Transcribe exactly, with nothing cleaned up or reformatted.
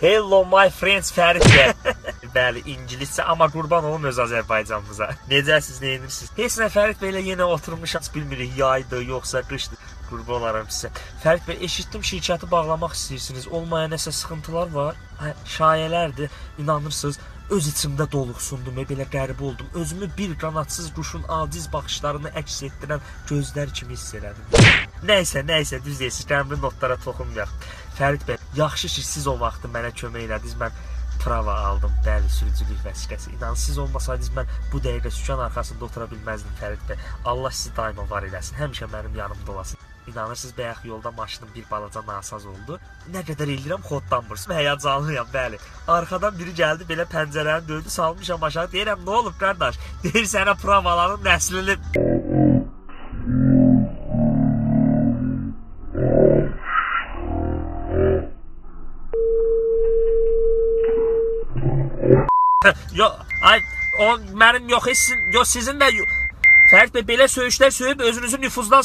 Hello my friends Fərid Bey. Bəli, ingiliscə, amma qurban olum öz Azərbaycanımıza. Necəsiz, neyinirsiniz? Heç nə Fərid Beylə yenə oturmuşam, bilmirik yaydı, yoxsa qışdı. Qurban olaram sizə. Fərid Bey, eşitdim şirkəti bağlamaq istəyirsiniz. Olmaya nəsə sıxıntılar var. Hə, şayələrdir, inanırsınız. Öz içimdə doluxsundum, belə qəribə oldum. Özümü bir qanatsız quşun aciz baxışlarını əks etdirən gözlər kimi hiss elədim. Nəysə, nəysə, düz deyirsiz, qəmri notlara toxunmayaq. Fərid Bey, yaxşı ki, siz o vaxtı mənə kömək elədiniz, mən prava aldım, bəli, sürücülük vəsiqəsi. İnan, siz olmasaydınız, mən bu dəqiqə sükan arxasında otura bilməzdim, Fərid Bey. Allah sizi daima var eləsin, həmişə mənim yanımda olasın. İnanırsınız, bəyək yolda maşının bir balaca nasaz oldu. Nə qədər eləyirəm, xoddanmırsın, həyacanlıyam, bəli. Arxadan biri gəldi, belə pəncərəni döydü, salmışam aşağı, deyirəm, nə olub, qardaş? Deyir, sənə pravalanın nəslini... Yox, ay, mənim yox, sizin də yox. Fərid Bey, belə söyüşlər söyüb, özünüzü nüfuzdan...